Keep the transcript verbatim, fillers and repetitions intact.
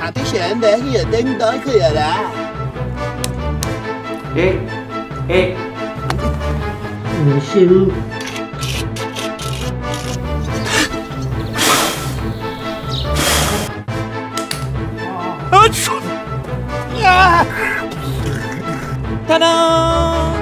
Hadisyen verhiye den daykıyara. Hey, hey. Nasıl? Aç. Ya. Tada!